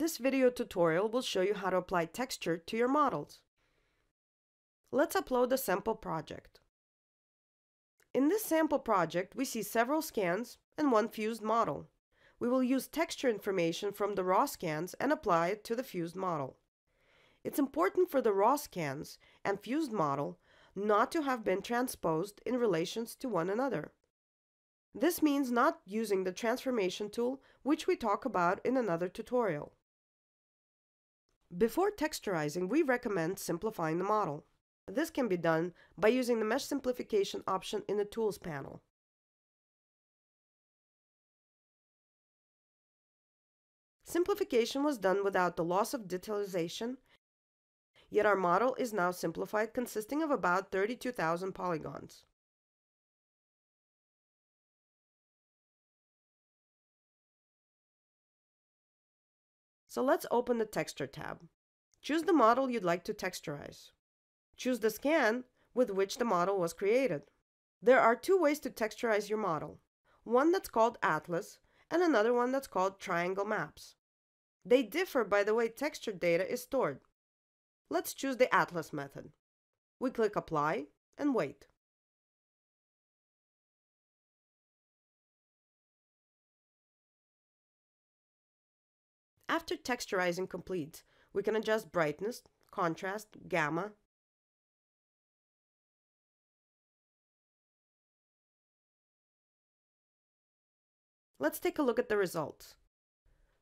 This video tutorial will show you how to apply texture to your models. Let's upload a sample project. In this sample project, we see several scans and one fused model. We will use texture information from the raw scans and apply it to the fused model. It's important for the raw scans and fused model not to have been transposed in relations to one another. This means not using the transformation tool, which we talk about in another tutorial. Before texturizing, we recommend simplifying the model. This can be done by using the Mesh Simplification option in the Tools panel. Simplification was done without the loss of detailization, yet our model is now simplified, consisting of about 32,000 polygons. So let's open the Texture tab. Choose the model you'd like to texturize. Choose the scan with which the model was created. There are two ways to texturize your model, one that's called Atlas and another one that's called Triangle Maps. They differ by the way texture data is stored. Let's choose the Atlas method. We click Apply and wait. After texturizing completes, we can adjust brightness, contrast, gamma. Let's take a look at the results.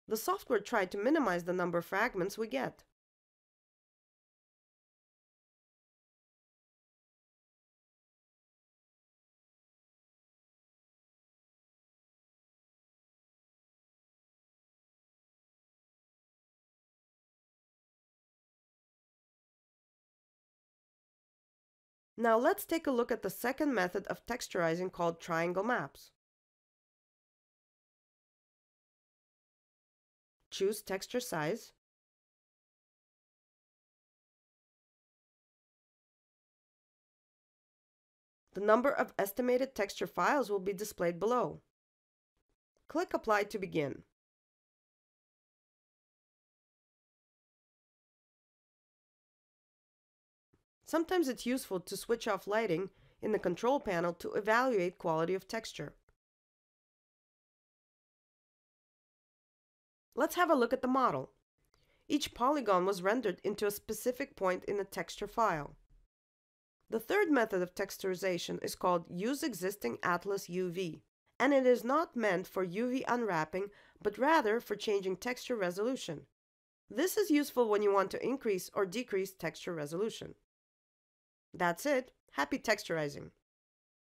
The software tried to minimize the number of fragments we get. Now let's take a look at the second method of texturizing called Triangle Maps. Choose Texture Size. The number of estimated texture files will be displayed below. Click Apply to begin. Sometimes it's useful to switch off lighting in the control panel to evaluate quality of texture. Let's have a look at the model. Each polygon was rendered into a specific point in the texture file. The third method of texturization is called Use Existing Atlas UV, and it is not meant for UV unwrapping, but rather for changing texture resolution. This is useful when you want to increase or decrease texture resolution. That's it. Happy texturizing!